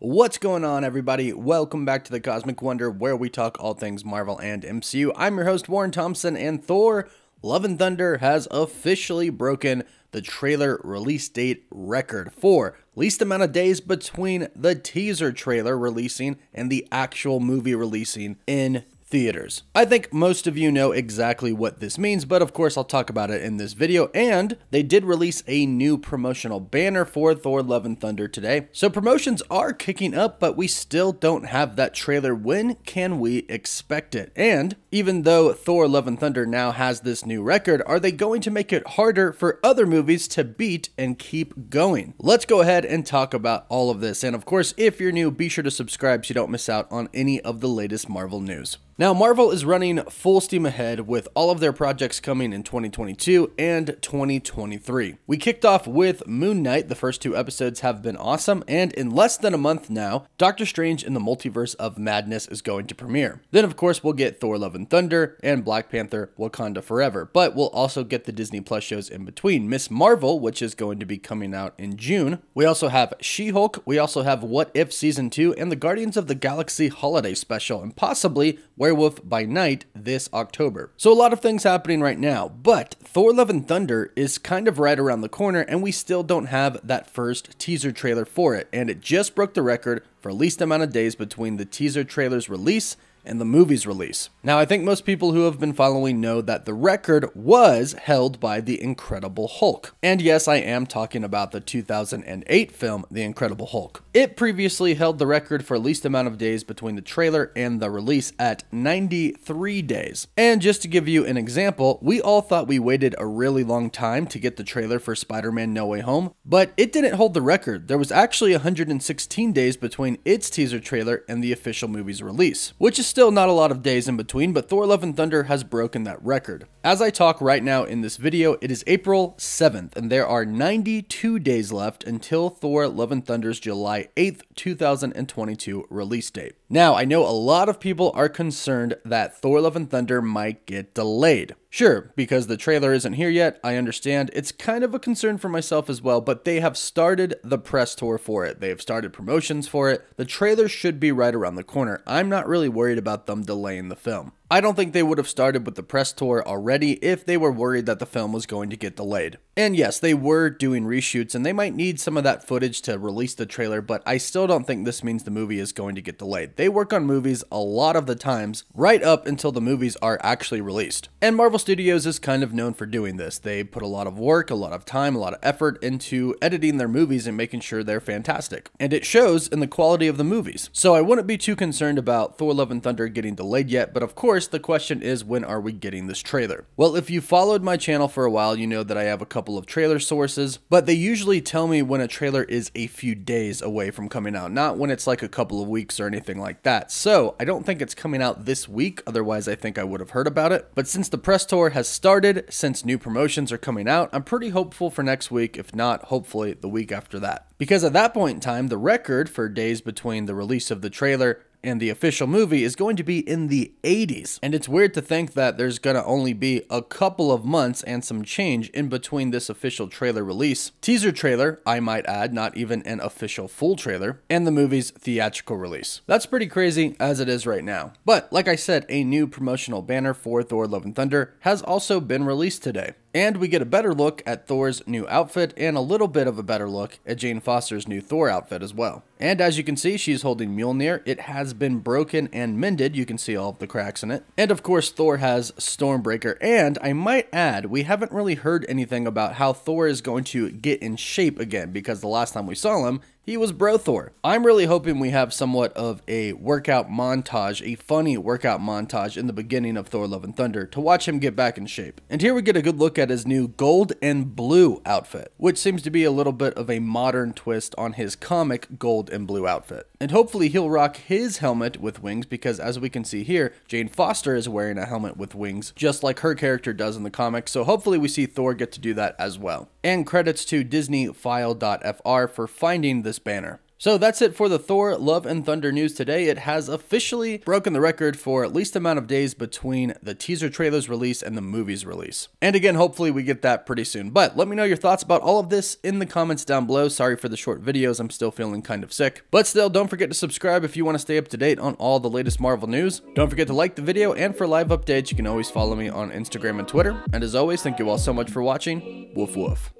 What's going on, everybody? Welcome back to The Cosmic Wonder, where we talk all things Marvel and MCU. I'm your host, Warren Thompson, and Thor Love and Thunder has officially broken the trailer release date record for least amount of days between the teaser trailer releasing and the actual movie releasing in theaters. I think most of you know exactly what this means, but of course I'll talk about it in this video. And they did release a new promotional banner for Thor Love and Thunder today. So promotions are kicking up, but we still don't have that trailer. When can we expect it? And even though Thor Love and Thunder now has this new record, are they going to make it harder for other movies to beat and keep going? Let's go ahead and talk about all of this. And of course, if you're new, be sure to subscribe so you don't miss out on any of the latest Marvel news. Now, Marvel is running full steam ahead with all of their projects coming in 2022 and 2023. We kicked off with Moon Knight. The first two episodes have been awesome, and in less than a month now, Doctor Strange in the Multiverse of Madness is going to premiere. Then, of course, we'll get Thor Love and Thunder and Black Panther Wakanda Forever, but we'll also get the Disney Plus shows in between. Miss Marvel, which is going to be coming out in June. We also have She-Hulk. We also have What If Season 2 and the Guardians of the Galaxy Holiday Special, and possibly Werewolf by Night this October. So a lot of things happening right now, but Thor Love and Thunder is kind of right around the corner, and we still don't have that first teaser trailer for it, and it just broke the record for least amount of days between the teaser trailer's release and the movie's release. Now, I think most people who have been following know that the record was held by The Incredible Hulk. And yes, I am talking about the 2008 film, The Incredible Hulk. It previously held the record for least amount of days between the trailer and the release at 93 days. And just to give you an example, we all thought we waited a really long time to get the trailer for Spider-Man No Way Home, but it didn't hold the record. There was actually 116 days between its teaser trailer and the official movie's release, which is still not a lot of days in between, but Thor Love and Thunder has broken that record. As I talk right now in this video, it is April 7th, and there are 92 days left until Thor Love and Thunder's July 8th, 2022 release date. Now, I know a lot of people are concerned that Thor Love and Thunder might get delayed. Sure, because the trailer isn't here yet, I understand. It's kind of a concern for myself as well, but they have started the press tour for it. They have started promotions for it. The trailer should be right around the corner. I'm not really worried about them delaying the film. I don't think they would have started with the press tour already if they were worried that the film was going to get delayed. And yes, they were doing reshoots, and they might need some of that footage to release the trailer, but I still don't think this means the movie is going to get delayed. They work on movies a lot of the times, right up until the movies are actually released. And Marvel Studios is kind of known for doing this. They put a lot of work, a lot of time, a lot of effort into editing their movies and making sure they're fantastic. And it shows in the quality of the movies. So I wouldn't be too concerned about Thor Love and Thunder getting delayed yet, but of course, the question is, when are we getting this trailer? Well, if you followed my channel for a while, you know that I have a couple of trailer sources, but they usually tell me when a trailer is a few days away from coming out, not when it's like a couple of weeks or anything like that. So I don't think it's coming out this week. Otherwise, I think I would have heard about it. But since the press tour has started, since new promotions are coming out, I'm pretty hopeful for next week. If not, hopefully the week after that. Because at that point in time, the record for days between the release of the trailer and the official movie is going to be in the 80s. And it's weird to think that there's gonna only be a couple of months and some change in between this official trailer release, teaser trailer, I might add, not even an official full trailer, and the movie's theatrical release. That's pretty crazy as it is right now. But like I said, a new promotional banner for Thor Love and Thunder has also been released today. And we get a better look at Thor's new outfit and a little bit of a better look at Jane Foster's new Thor outfit as well. And as you can see, she's holding Mjolnir. It has been broken and mended. You can see all of the cracks in it. And of course, Thor has Stormbreaker. And I might add, we haven't really heard anything about how Thor is going to get in shape again, because the last time we saw him, he was Bro Thor. I'm really hoping we have somewhat of a workout montage, a funny workout montage in the beginning of Thor Love and Thunder to watch him get back in shape. And here we get a good look at his new gold and blue outfit, which seems to be a little bit of a modern twist on his comic gold and blue outfit. And hopefully he'll rock his helmet with wings, because as we can see here, Jane Foster is wearing a helmet with wings, just like her character does in the comics. So hopefully we see Thor get to do that as well. And credits to disneyfile.fr for finding this banner. So that's it for the Thor Love and Thunder news today. It has officially broken the record for at least amount of days between the teaser trailer's release and the movie's release. And again, hopefully we get that pretty soon. But let me know your thoughts about all of this in the comments down below. Sorry for the short videos. I'm still feeling kind of sick. But still, don't forget to subscribe if you want to stay up to date on all the latest Marvel news. Don't forget to like the video, and for live updates, you can always follow me on Instagram and Twitter. And as always, thank you all so much for watching. Woof woof.